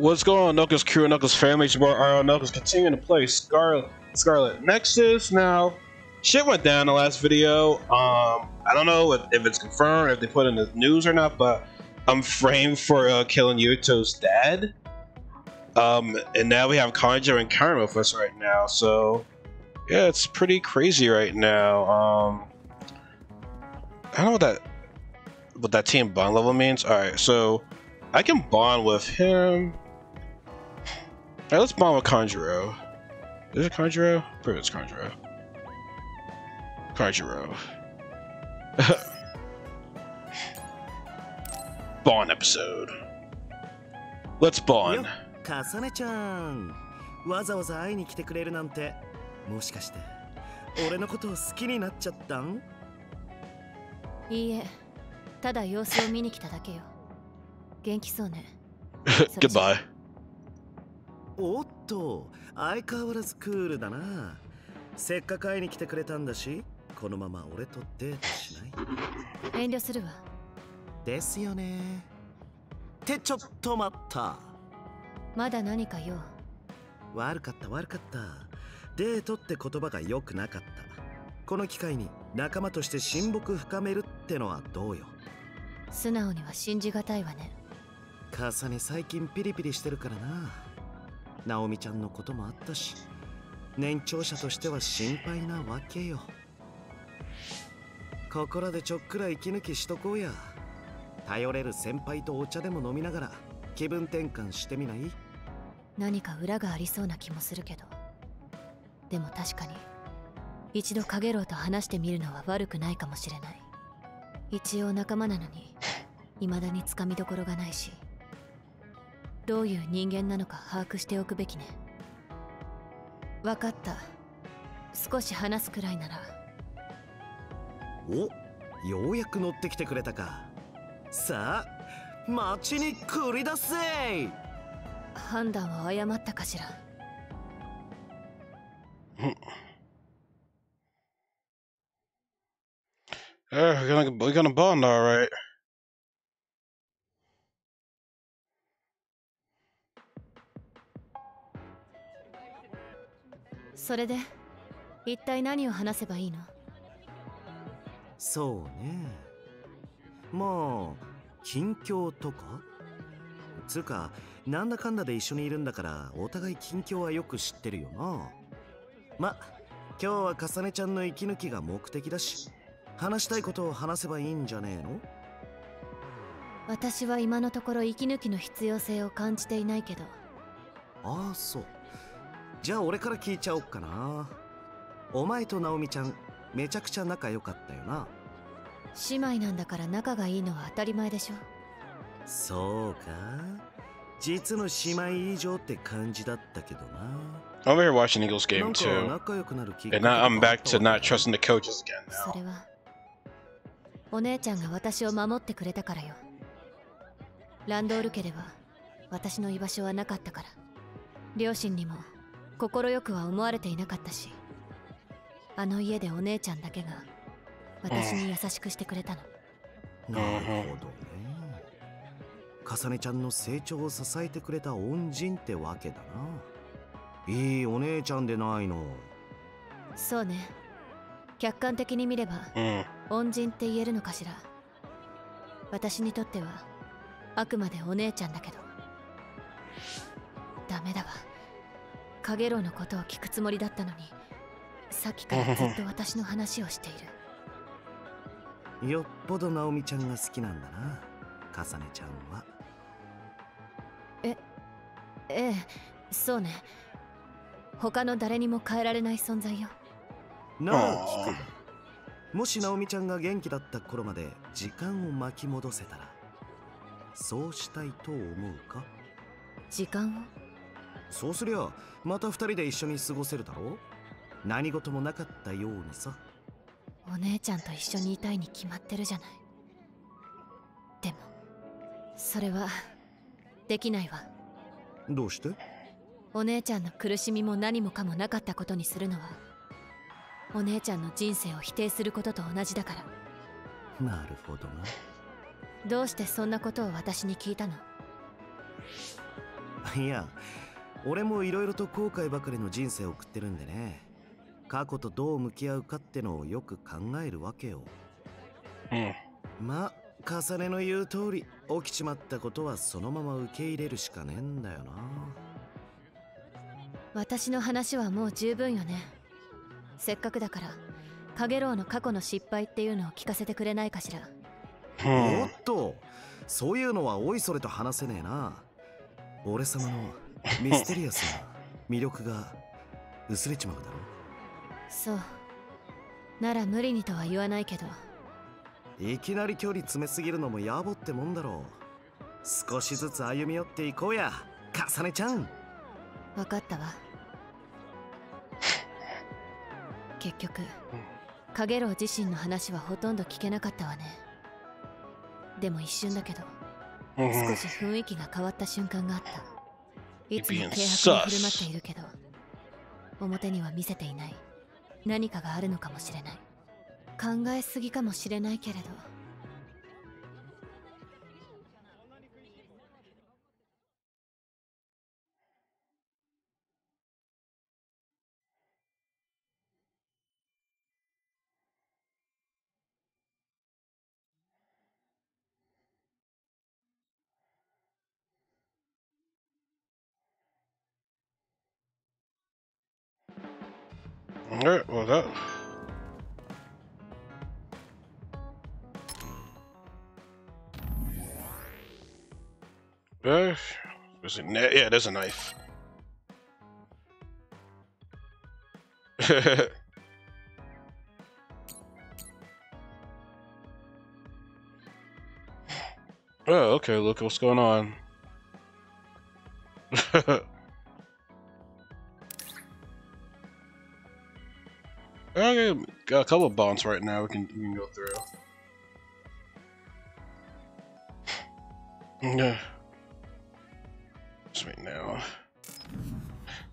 What's going on, Noka's crew and Noka's family? It's your boy R.O. Noka's continuing to play Scarlet Nexus. Now, shit went down in the last video. I don't know if it's confirmed, if they put in the news or not, but I'm framed for killing Yuto's dad. And now we have Kanjo and Karma with us right now. So, yeah, it's pretty crazy right now. I don't know what that team bond level means. All right, so I can bond with him. All right, let's bond with Conjuro. Is it Conjuro? Pretty much Conjuro. Conjuro. Bond episode. Let's bond. Kasane-chan. わざわざ会いに来てくれるなんて、もしかして俺のことを好きになっちゃったん？いいえ、ただ様子を見に来ただけよ。元気そうね。Goodbye。おっと、相変わらずクールだな。せっかく会いに来てくれたんだし、このまま俺とデートしない？遠慮するわ。ですよね。ってちょっと待った。まだ何かよ。悪かった。デートって言葉が良くなかった。この機会に仲間として親睦深めるってのはどうよ。素直には信じがたいわね。母さんに最近ピリピリしてるからな。ナオミちゃんのこともあったし、年長者としては心配なわけよ。ここらでちょっくら息抜きしとこうや。頼れる先輩とお茶でも飲みながら気分転換してみない？何か裏がありそうな気もするけど、でも確かに一度かげろうと話してみるのは悪くないかもしれない。一応仲間なのに未だにつかみどころがないし、どういう人間なのか把握しておくべきね。分かった、少し話すくらいなら。お、ようやく乗ってきてくれたか。さあ街に繰り出せ。判断は誤ったかしら。We're gonna bond, all right. So, then, what do you want to talk about? So, well,近況とか。つうか、なんだかんだで一緒にいるんだから、お互い近況はよく知ってるよな。ま、今日はかさねちゃんの息抜きが目的だし。話したいことを話せばいいんじゃねえの？私は今のところ息抜きの必要性を感じていないけど。ああ、そう。じゃあ俺から聞いちゃおっかな。お前とナオミちゃん、めちゃくちゃ仲良かったよな。姉妹なんだから仲がいいのは当たり前でしょ。そうか。実の姉妹以上って感じだったけどな。I'm here watching Eagles game too. And now I'm back to not trusting the coaches again now. それはお姉ちゃんが私を守ってくれたからよ。ランドール家では私の居場所はなかったから、両親にも心よくは思われていなかったし、あの家でお姉ちゃんだけが私に優しくしてくれたの。なるほどね。かさねちゃんの成長を支えてくれた恩人ってわけだな。いいお姉ちゃんでないの。そうね。客観的に見れば、恩人って言えるのかしら。私にとってはあくまでお姉ちゃんだけど。ダメだわ。カゲロウのことを聞くつもりだったのに、さっきからずっと私の話をしている。よっぽどナオミちゃんが好きなんだな、カサネちゃんは。ええ、そうね。他の誰にも変えられない存在よ。なあ、聞くが。もしナオミちゃんが元気だった頃まで時間を巻き戻せたら、そうしたいと思うか？時間を？そうすりゃまた2人で一緒に過ごせるだろう。何事もなかったようにさ。お姉ちゃんと一緒にいたいに決まってるじゃない。でもそれはできないわ。どうして？お姉ちゃんの苦しみも何もかもなかったことにするのは、お姉ちゃんの人生を否定することと同じだから。なるほどな。どうしてそんなことを私に聞いたの？いや、俺もいろいろと後悔ばかりの人生を送ってるんでね、過去とどう向き合うかってのをよく考えるわけよ。ええ、まあ重ねの言う通り起きちまったことはそのまま受け入れるしかねえんだよな。私の話はもう十分よね。せっかくだからカゲロウの過去の失敗っていうのを聞かせてくれないかしら。おっと、そういうのはおいそれと話せねえな。俺様のミステリアスな魅力が薄れちまうだろ。そうなら無理にとは言わないけど、いきなり距離詰めすぎるのも野暮ってもんだろう。少しずつ歩み寄っていこうや、かさねちゃん。分かったわ。結局カゲロウ自身の話はほとんど聞けなかったわね。でも一瞬だけど少し雰囲気が変わった瞬間があった。いつも軽薄に振る舞っているけど表には見せていない何かがあるのかもしれない。考えすぎかもしれないけれど。Alright, well that... There's a knife. Yeah, there's a knife. Oh, okay, look what's going on. I got a couple of bombs right now we can go through. Yeah. Just right now.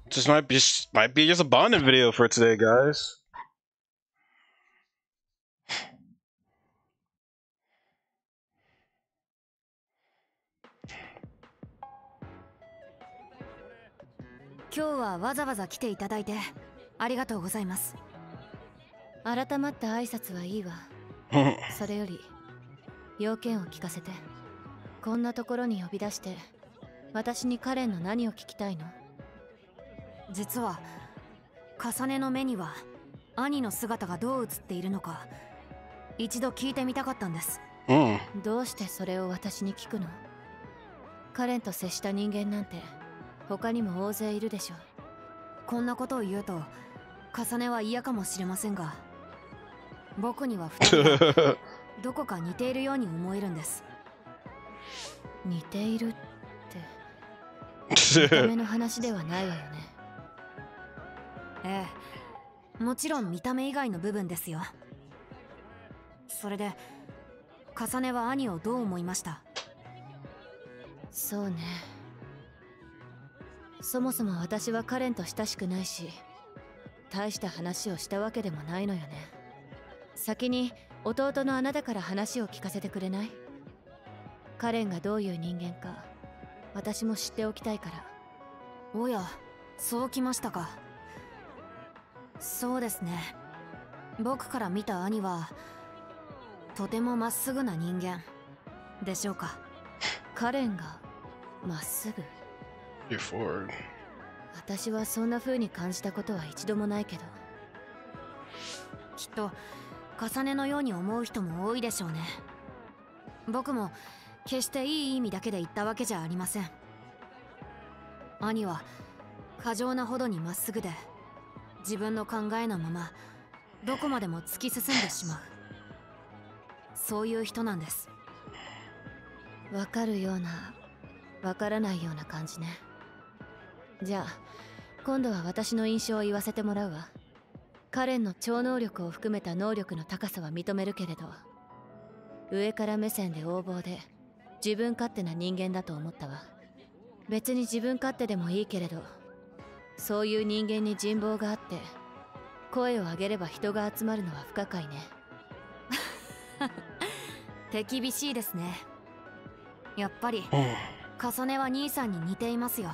This might be just a bonding video for today, guys. Today, ありがとうございます。改まった挨拶はいいわ。それより要件を聞かせて。こんなところに呼び出して私にカレンの何を聞きたいの？実はカサネの目には兄の姿がどう映っているのか一度聞いてみたかったんです。どうしてそれを私に聞くの？カレンと接した人間なんて他にも大勢いるでしょう。こんなことを言うとカサネは嫌かもしれませんが、僕には2人がどこか似ているように思えるんです。似ているって見た目の話ではないわよね。ええ、もちろん見た目以外の部分ですよ。それでカサネは兄をどう思いました？そうね、そもそも私はカレンと親しくないし大した話をしたわけでもないのよね。先に弟のあなたから話を聞かせてくれない？カレンがどういう人間か私も知っておきたいから。おや、そうきましたか。そうですね、僕から見た兄はとてもまっすぐな人間でしょうか。カレンがまっすぐ、私はそんな風に感じたことは一度もないけど。きっとカサネのように思う人も多いでしょうね。僕も決していい意味だけで言ったわけじゃありません。兄は過剰なほどにまっすぐで自分の考えのままどこまでも突き進んでしまう、そういう人なんです。わかるようなわからないような感じね。じゃあ今度は私の印象を言わせてもらうわ。カレンの超能力を含めた能力の高さは認めるけれど、上から目線で横暴で自分勝手な人間だと思ったわ。別に自分勝手でもいいけれど、そういう人間に人望があって声を上げれば人が集まるのは不可解ね。手厳しいですね。やっぱりカサネは兄さんに似ていますよ。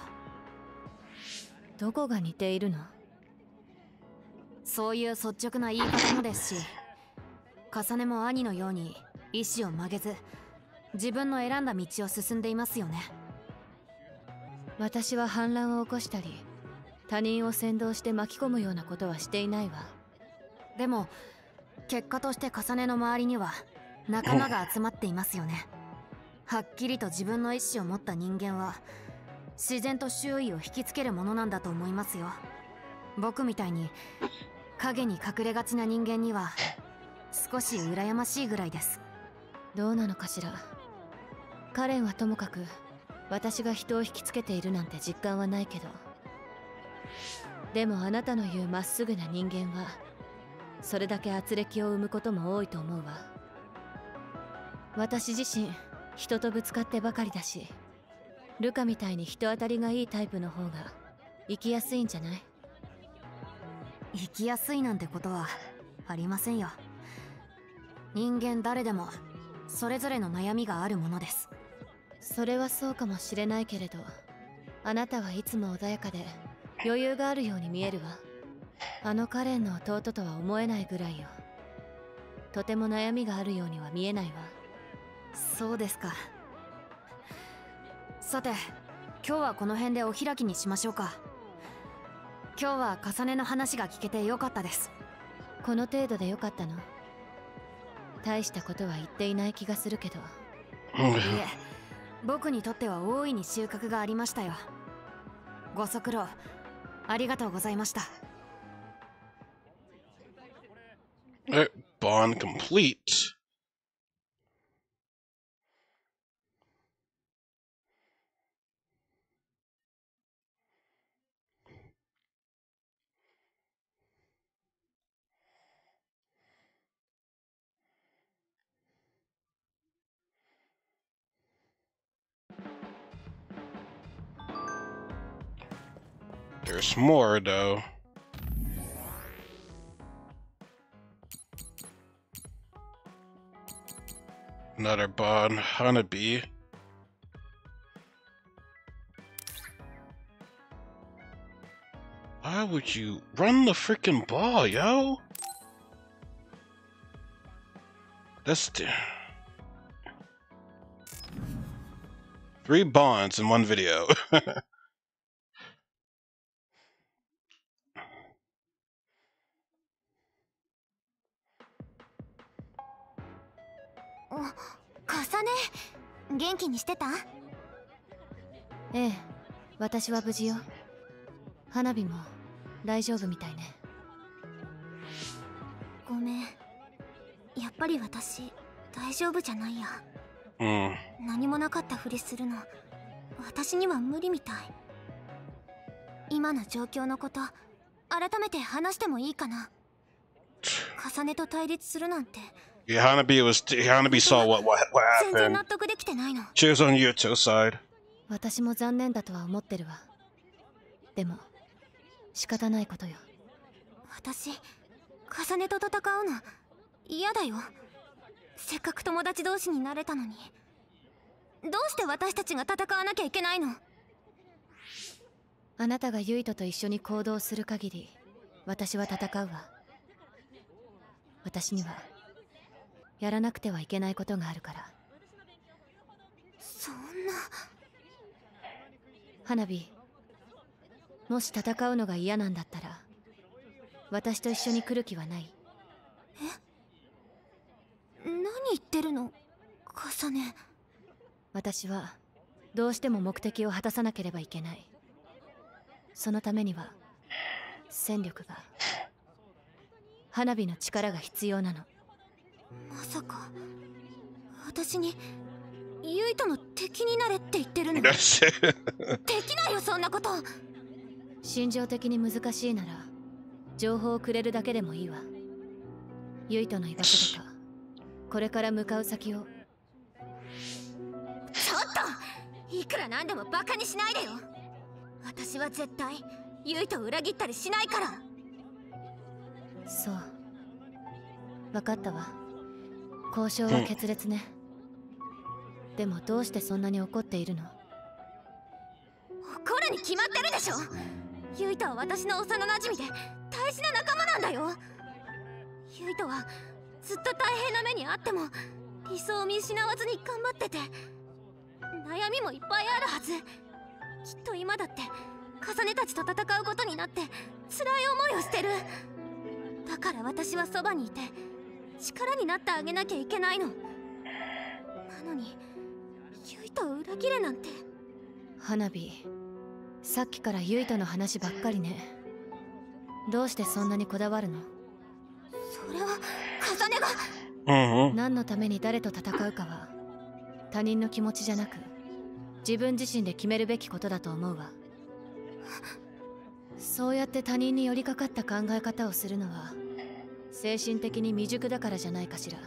どこが似ているの？そういう率直な言い方もですし、重ねも兄のように意志を曲げず自分の選んだ道を進んでいますよね。私は反乱を起こしたり他人を扇動して巻き込むようなことはしていないわ。でも結果として重ねの周りには仲間が集まっていますよね。はっきりと自分の意志を持った人間は自然と周囲を引きつけるものなんだと思いますよ。僕みたいに影に隠れがちな人間には少し羨ましいぐらいです。どうなのかしら。カレンはともかく私が人を引きつけているなんて実感はないけど、でもあなたの言うまっすぐな人間はそれだけ軋轢を生むことも多いと思うわ。私自身人とぶつかってばかりだし、ルカみたいに人当たりがいいタイプの方が生きやすいんじゃない？生きやすいなんてことはありませんよ。人間誰でもそれぞれの悩みがあるものです。それはそうかもしれないけれど、あなたはいつも穏やかで余裕があるように見えるわ。あのカレンの弟とは思えないぐらいよ。とても悩みがあるようには見えないわ。そうですか。さて、今日はこの辺でお開きにしましょうか。今日は重ねの話が聞けてよかったです。この程度でよかったの？大したことは言っていない気がするけど。いいえ、僕にとっては大いに収穫がありましたよ。ご足労ありがとうございました。Bond complete. There's more though. Another bond, Hanabi. Why would you run the freaking ball, yo? That's 3 bonds in one video.重ね、元気にしてた？ええ、私は無事よ。花火も大丈夫みたいね。ごめん、やっぱり私大丈夫じゃないや。何もなかったふりするの、私には無理みたい。今の状況のこと改めて話してもいいかな。重ねと対立するなんて。Hanabi saw what happened. She was on your two side. 私も残念だとは思ってるわ。でも仕方ないことよ。私、重ねと戦うの嫌だよ。せっかく友達同士になれたのに、どうして私たちが戦わなきゃいけないの？あなたがユイトと一緒に行動する限り、私は戦うわ。私にはやらなくてはいけないことがあるから。そんな。花火、もし戦うのが嫌なんだったら私と一緒に来る気はない？え、何言ってるの、重ね。私はどうしても目的を果たさなければいけない。そのためには戦力が、花火の力が必要なの。まさか私にユイトの敵になれって言ってるの？できないよそんなこと。心情的に難しいなら情報をくれるだけでもいいわ。ユイトの居場所とかこれから向かう先を。ちょっと、いくらなんでもバカにしないでよ。私は絶対ユイトを裏切ったりしないから。そう、分かったわ。交渉は決裂ね。でもどうしてそんなに怒っているの？怒るに決まってるでしょ。ユイとは私の幼なじみで大事な仲間なんだよ。ユイとはずっと大変な目にあっても理想を見失わずに頑張ってて、悩みもいっぱいあるはず。きっと今だって重ねたちと戦うことになって辛い思いをしてる。だから私はそばにいて力になってあげなきゃいけないの。なのにユイトを裏切れなんて。花火、さっきからユイトの話ばっかりね。どうしてそんなにこだわるの？それは重ねが何のために誰と戦うかは他人の気持ちじゃなく自分自身で決めるべきことだと思うわ。そうやって他人に寄りかかった考え方をするのは精神的に未熟だからじゃないかしら。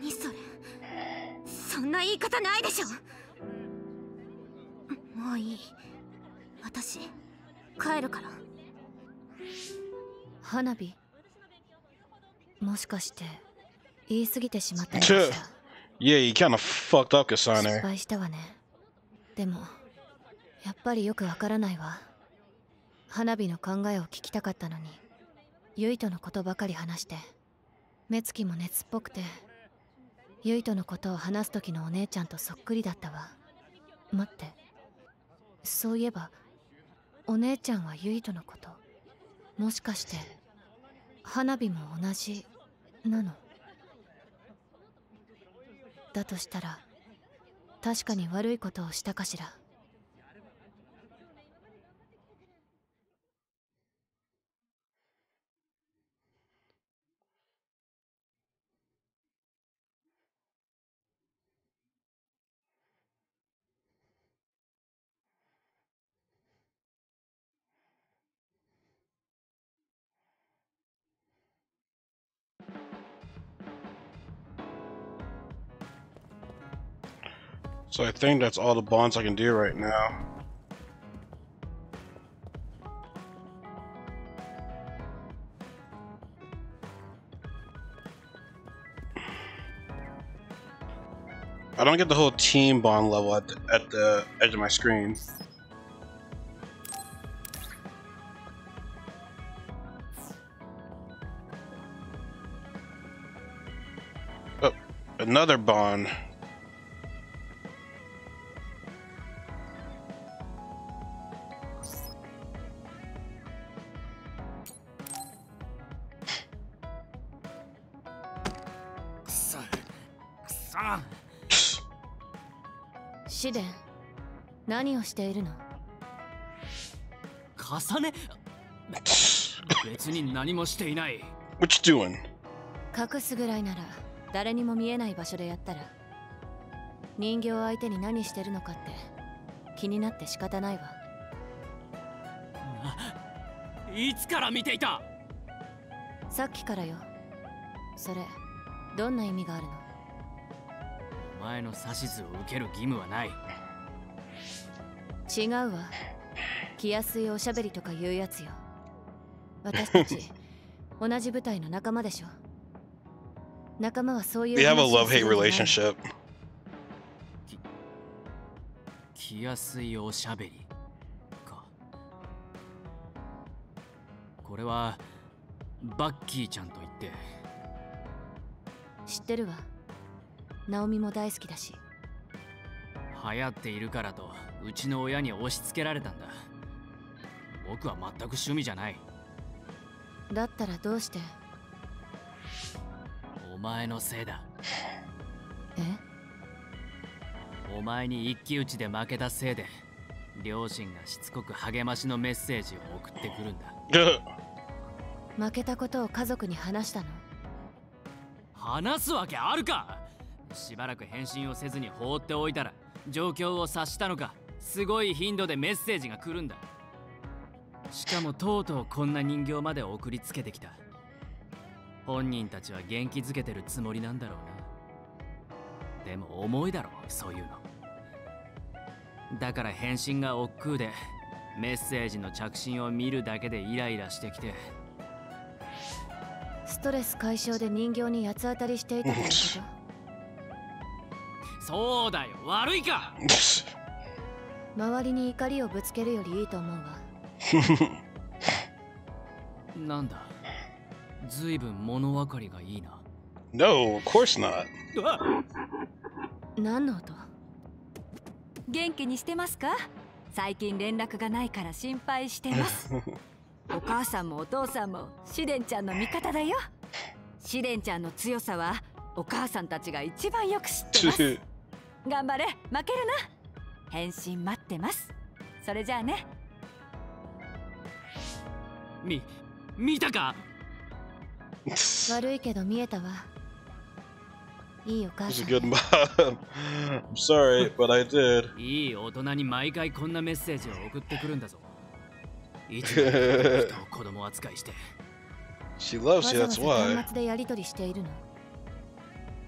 何それ、そんな言い方ないでしょ。もういい、私帰るから。花火、もしかして言い過ぎてしまったのかしら。Yeah, you kind of fucked up, Kasane. 失敗したわね。でもやっぱりよくわからないわ。花火の考えを聞きたかったのに、ユイトのことばかり話して、目つきも熱っぽくて、ユイトのことを話す時のお姉ちゃんとそっくりだったわ。待って、そういえばお姉ちゃんはユイトのこと、もしかして花火も同じなの？だとしたら確かに悪いことをしたかしら。So I think that's all the bonds I can do right now. I don't get the whole team bond level at the edge of my screen. Oh, another bond. Shiden, what are you doing? Kasane? I'm not doing anything. What you doing? If you hide in a place no one can see, if you do it, you don't care what you're doing to the human. When did you see it? Just now. What meaning does that have?前の指図を受ける義務はない。違うわ、気安いおしゃべりとか言うやつよ。私たち同じ部隊の仲間でしょ。仲間はそういう話をするんじゃない。気安いおしゃべりか。これはバッキーちゃんと言って。知ってるわ、ナオミも大好きだし。流行っているからとうちの親に押し付けられたんだ。僕は全く趣味じゃない。だったらどうして？お前のせいだ。え？お前に一騎打ちで負けたせいで両親がしつこく励ましのメッセージを送ってくるんだ。負けたことを家族に話したの？話すわけあるか。しばらく返信をせずに放っておいたら状況を察したのか、すごい頻度でメッセージが来るんだ。しかもとうとうこんな人形まで送りつけてきた。本人たちは元気づけてるつもりなんだろうな。でも重いだろう、そういうの。だから返信が億劫でメッセージの着信を見るだけでイライラしてきて。ストレス解消で人形に八つ当たりしていたってこと？そうだよ、悪いか。周りに怒りをぶつけるよりいいと思うわ。なんだ。ずいぶん物分かりがいいな。No, of course not. 何の音？元気にしてますか？最近連絡がないから心配してます。お母さんもお父さんもシレンちゃんの味方だよ。シレンちゃんの強さはお母さんたちが一番よく知ってます。頑張れ、負けるな。返信待ってます。それじゃあね。見たか？悪いけど見えたわ。いいお母さん。I'm sorry, but I did. いい大人に毎回こんなメッセージを送ってくるんだぞ。いつも人を子供扱いして。She loves you, that's why. 端末でやり取りしている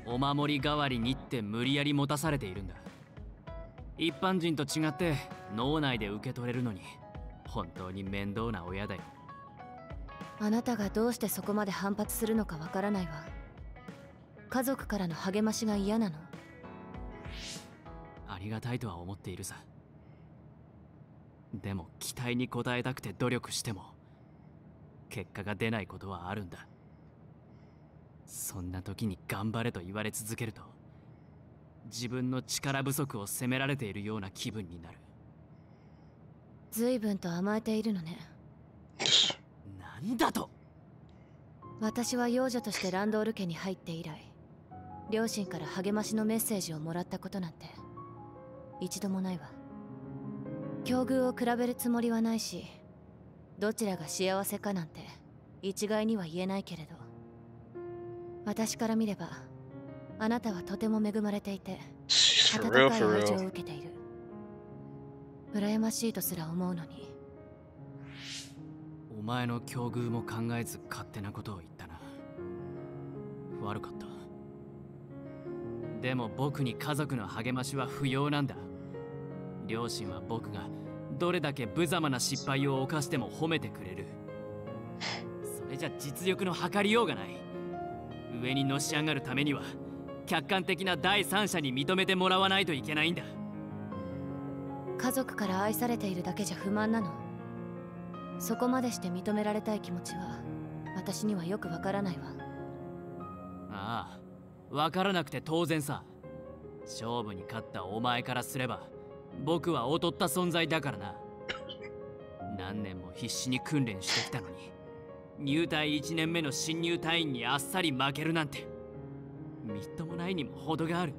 の。お守り代わりにって無理やり持たされているんだ。一般人と違って脳内で受け取れるのに本当に面倒な親だよ。あなたがどうしてそこまで反発するのかわからないわ。家族からの励ましが嫌なの。ありがたいとは思っているさ。でも期待に応えたくて努力しても結果が出ないことはあるんだ。そんな時に頑張れと言われ続けると自分の力不足を責められているような気分になる。随分と甘えているのね。なんだと。私は養女としてランドール家に入って以来、両親から励ましのメッセージをもらったことなんて一度もないわ。境遇を比べるつもりはないし、どちらが幸せかなんて一概には言えないけれど、私から見ればあなたはとても恵まれていて、温かい愛情を受けている。羨ましいとすら思うのに。お前の境遇も考えず勝手なことを言ったな。悪かった。でも僕に家族の励ましは不要なんだ。両親は僕がどれだけ無様な失敗を犯しても褒めてくれる。それじゃ実力の測りようがない。上にのし上がるためには客観的な第三者に認めてもらわないといけないんだ。家族から愛されているだけじゃ不満なの？そこまでして認められたい気持ちは私にはよくわからないわ。ああ、わからなくて当然さ。勝負に勝ったお前からすれば僕は劣った存在だからな。何年も必死に訓練してきたのに入隊1年目の新入隊員にあっさり負けるなんてみっともないにも程がある。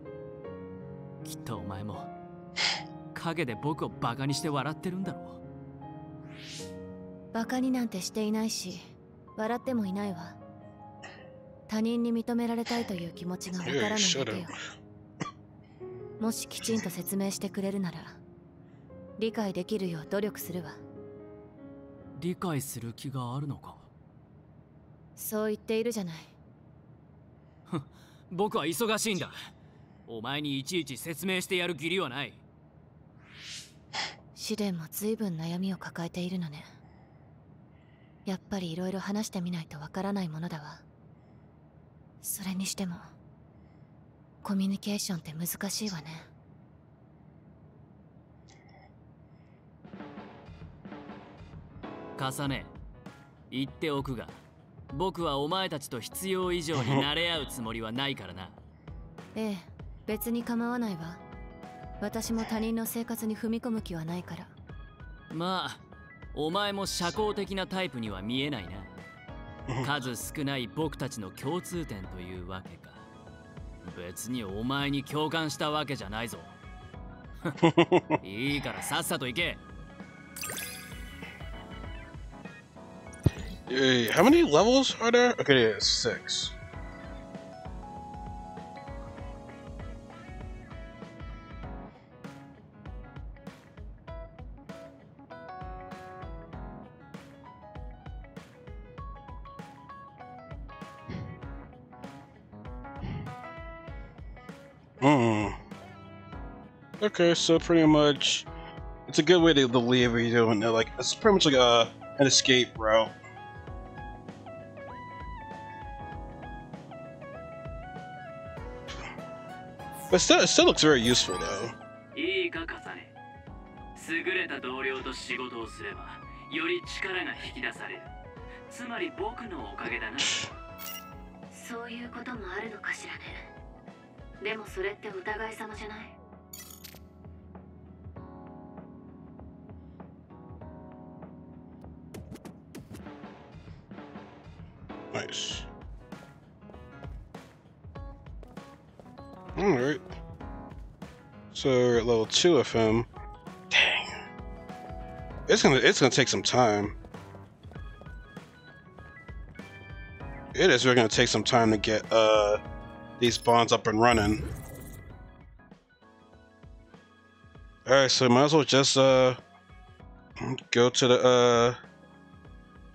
きっとお前も陰で僕をバカにして笑ってるんだろう。バカになんてしていないし、笑ってもいないわ。他人に認められたいという気持ちがわからないだけよ。もしきちんと説明してくれるなら、理解できるよう努力するわ。理解する気があるのか？そう言っているじゃない。僕は忙しいんだ。お前にいちいち説明してやる義理はない。試練も随分悩みを抱えているのね。やっぱりいろいろ話してみないとわからないものだわ。それにしてもコミュニケーションって難しいわね。重ね、言っておくが僕はお前たちと必要以上に慣れ合うつもりはないからな。ええ、別に構わないわ。私も他人の生活に踏み込む気はないから。まあお前も社交的なタイプには見えないな。数少ない僕たちの共通点というわけか。別にお前に共感したわけじゃないぞ。いいからさっさと行け。How many levels are there? Okay, yeah, 6. Okay, so pretty much, it's a good way to leave it, you know, like it's pretty much like an escape route. But it still looks very useful though. いいか、重ね。優れた同僚と仕事をすればより力が引き出される。つまり僕のおかげだな。そういうこともあるのかしらね。でもそれってお互い様じゃない？Nice. Alright. So we're at level 2 of him. Dang. It's gonna take some time. It is really gonna take some time to get these bonds up and running. Alright, so might as well just go to the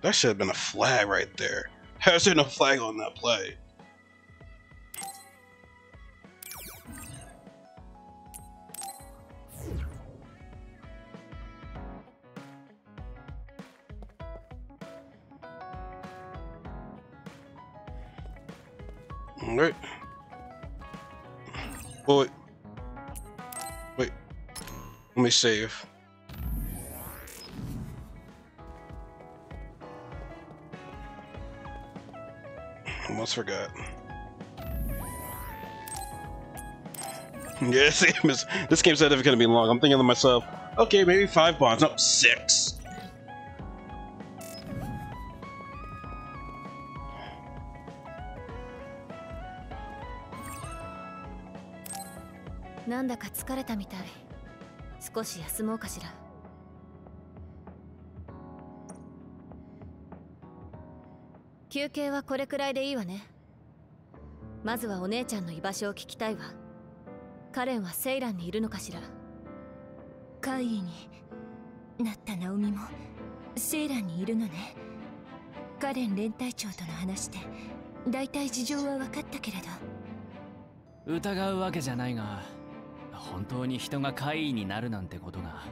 that should have been a flag right there. There's no flag on that play. All right. Oh, wait. Wait. Let me save. Almost forgot. Yeah, this game's not even gonna be long. I'm thinking to myself, okay, maybe 5 bonds, up 6. Nandaka tikareta mitai. Skoshi yasumou kashira.休憩はこれくらいでいいわね。まずはお姉ちゃんの居場所を聞きたいわ。カレンはセイランにいるのかしら。怪異になったナオミもセイランにいるのね。カレン連隊長との話で大体事情は分かったけれど、疑うわけじゃないが、本当に人が怪異になるなんてことが。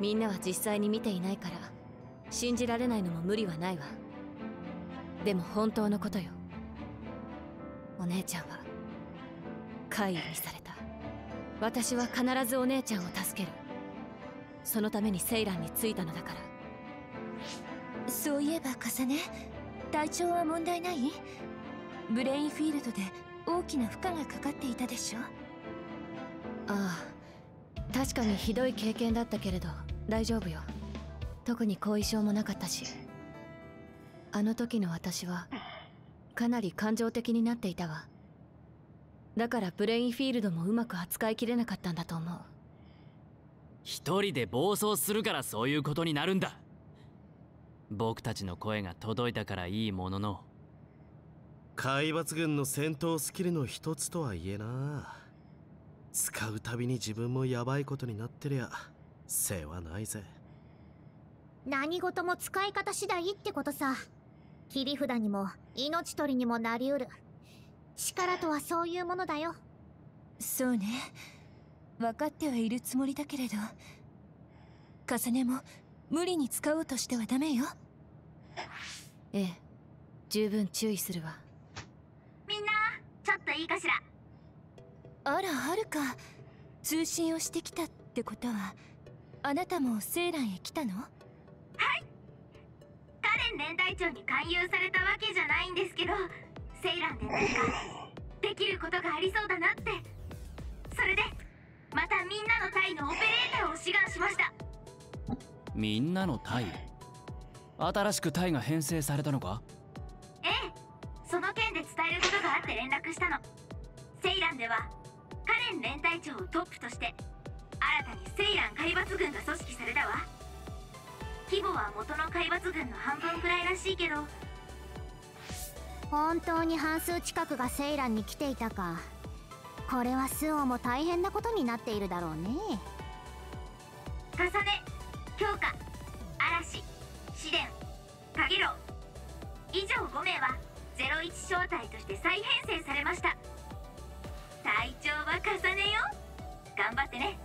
みんなは実際に見ていないから信じられないのも無理はないわ。でも本当のことよ。お姉ちゃんは怪異にされた。私は必ずお姉ちゃんを助ける。そのためにセイランに着いたのだから。そういえばカサネ、体調は問題ない？ブレインフィールドで大きな負荷がかかっていたでしょ。ああ、確かにひどい経験だったけれど大丈夫よ。特に後遺症もなかったし。あの時の私はかなり感情的になっていたわ。だからブレインフィールドもうまく扱いきれなかったんだと思う。一人で暴走するからそういうことになるんだ。僕たちの声が届いたからいいものの、海抜軍の戦闘スキルの一つとはいえな、使うたびに自分もやばいことになってりゃ世話ないぜ。何事も使い方次第ってことさ。切り札にも命取りにもなりうる。力とはそういうものだよ。そうね、分かってはいるつもりだけれど、カサネも無理に使おうとしてはダメよ。ええ、十分注意するわ。みんなちょっといいかしら。あら、はるか、通信をしてきたってことはあなたもセイランへ来たの？はい、カレン連隊長に勧誘されたわけじゃないんですけど、セイランで何かできることがありそうだなって。それでまたみんなの隊のオペレーターを志願しました。みんなの隊？新しく隊が編成されたのか？ええ、その件で伝えることがあって連絡したの。セイランではカレン連隊長をトップとして新たにセイラン海抜軍が組織されたわ。規模は元の海抜軍の半分くらいらしいけど。本当に半数近くがセイランに来ていたか。これはスオも大変なことになっているだろうね。重ね、強化、嵐、試練、かげろう、以上5名は01小隊として再編成されました。隊長は重ねよ、頑張ってね。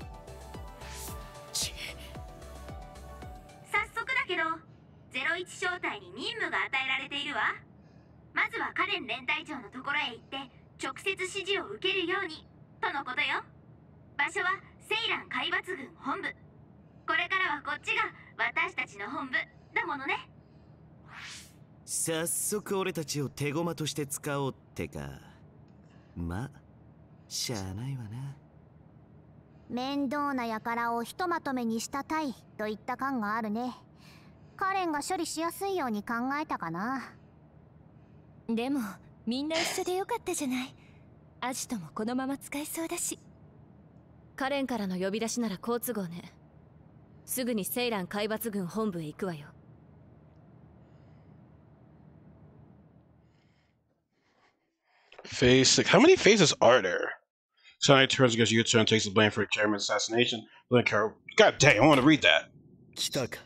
けど01小隊に任務が与えられているわ。まずはカレン連隊長のところへ行って直接指示を受けるようにとのことよ。場所はセイラン海抜軍本部。これからはこっちが私たちの本部だものね。早速俺たちを手駒として使おうってか。ま、しゃあないわな。面倒な輩をひとまとめにしたたいといった感があるね。カレンが処理しやすいように考えたかな。でもみんな一緒でよかったじゃない。アジトもこのまま使えそうだし。カレンからの呼び出しなら好都合ね。すぐにセイラン海抜軍本部へ行くわよ。Phase 6. How many phases are there? Sonny turns against Yuta and takes the blame for the chairman's assassination. God dang, I want to read that. 来たか。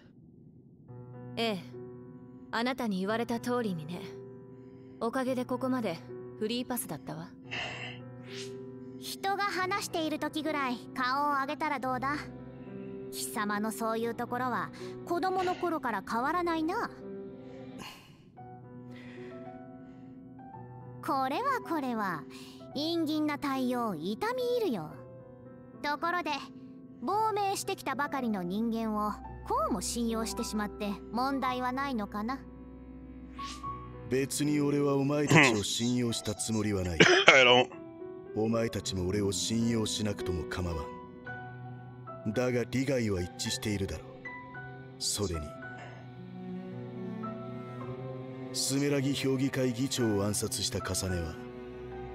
ええ、あなたに言われた通りにね。おかげでここまでフリーパスだったわ。人が話している時ぐらい顔を上げたらどうだ。貴様のそういうところは子供の頃から変わらないな。これはこれは陰銀な対応、痛み入るよ。ところで亡命してきたばかりの人間をこうも信用してしまって問題はないのかな。別に俺はお前たちを信用したつもりはない。お前たちも俺を信用しなくとも構わん。だが利害は一致しているだろう。それにスメラギ評議会議長を暗殺したカサネは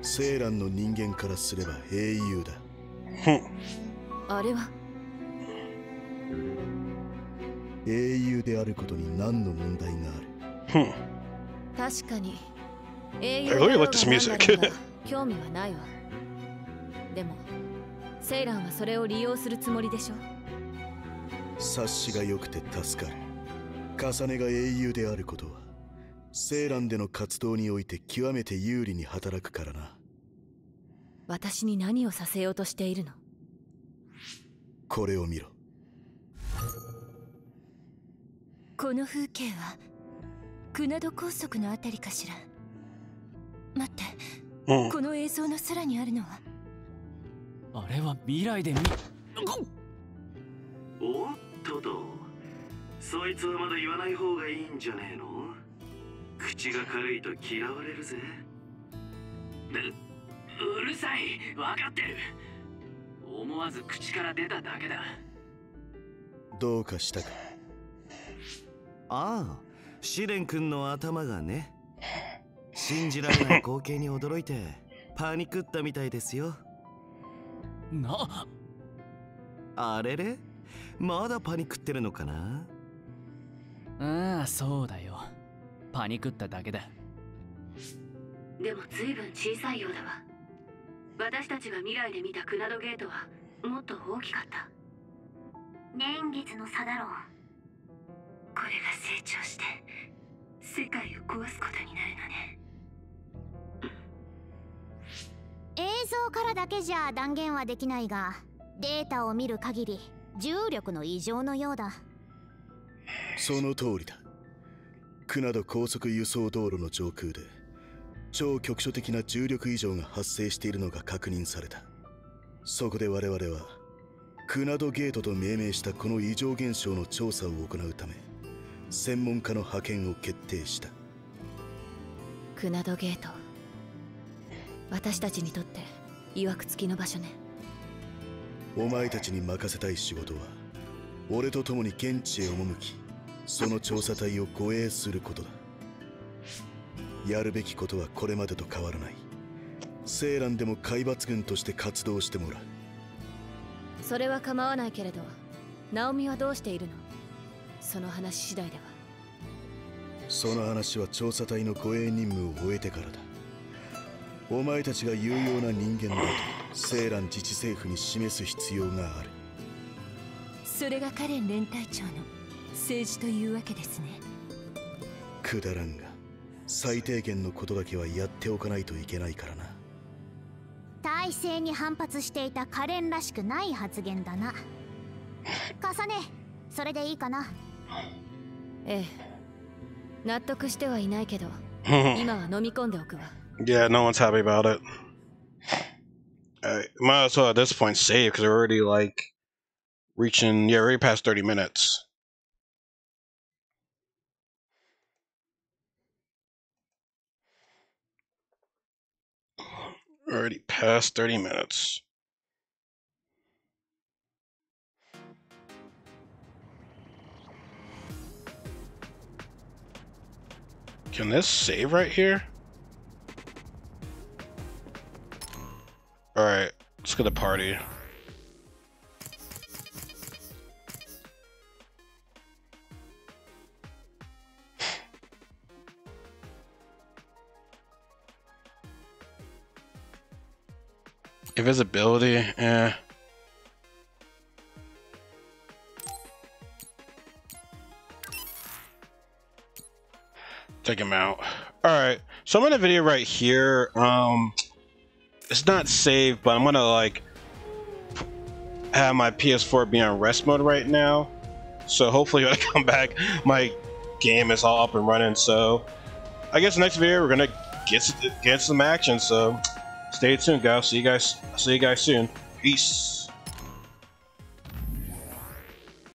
セイランの人間からすれば英雄だ。あれは英雄であることに何の問題がある。確かに英雄だろうが何だろうが興味はないわ。でもセイランはそれを利用するつもりでしょ。察しが良くて助かる。カサネが英雄であることはセイランでの活動において極めて有利に働くからな。私に何をさせようとしているの。これを見ろ。この風景はクナド高速のあたりかしら。待って、この映像の空にあるのは。あれは未来で見。おっとと、そいつはまだ言わない方がいいんじゃねえの。口が軽いと嫌われるぜ。うるさい、分かってる。思わず口から出ただけだ。どうかしたか。ああ、試練君の頭がね。信じられない光景に驚いてパニクったみたいですよ。なあれれ、まだパニクってるのかな。ああ、そうだよ。パニクっただけだ。でも随分小さいようだわ。私たちが未来で見たクナドゲートはもっと大きかった。年月の差だろう。これが成長して世界を壊すことになるのね。映像からだけじゃ断言はできないが、データを見る限り重力の異常のようだ。その通りだ。クナド高速輸送道路の上空で超局所的な重力異常が発生しているのが確認された。そこで我々はクナドゲートと命名したこの異常現象の調査を行うため専門家の派遣を決定した。クナドゲート、私たちにとっていわくつきの場所ね。お前たちに任せたい仕事は俺と共に現地へ赴き、その調査隊を護衛することだ。やるべきことはこれまでと変わらない。セイランでも海抜軍として活動してもらう。それは構わないけれど、ナオミはどうしているの。その話次第では。その話は調査隊の護衛任務を終えてからだ。お前たちが有用な人間だとセイラン自治政府に示す必要がある。それがカレン連隊長の政治というわけですね。くだらんが最低限のことだけはやっておかないといけないからな。体制に反発していたカレンらしくない発言だな。重ね、それでいいかな。ええ、納得してはいないけど今は飲み込んでおくわ。Yeah, no one's happy about it. I might as well at this point save because we're already like reaching, yeah, already past 30 minutes. We're already past 30 minutes. Can this save right here? Alright, let's get a party. Invisibility, eh. Take him out. Alright, so I'm in a video right here. It's not saved, but I'm gonna like have my PS4 be on rest mode right now. So hopefully when I come back, my game is all up and running. So I guess next video we're gonna get some action. So stay tuned, guys. See you guys soon. Peace.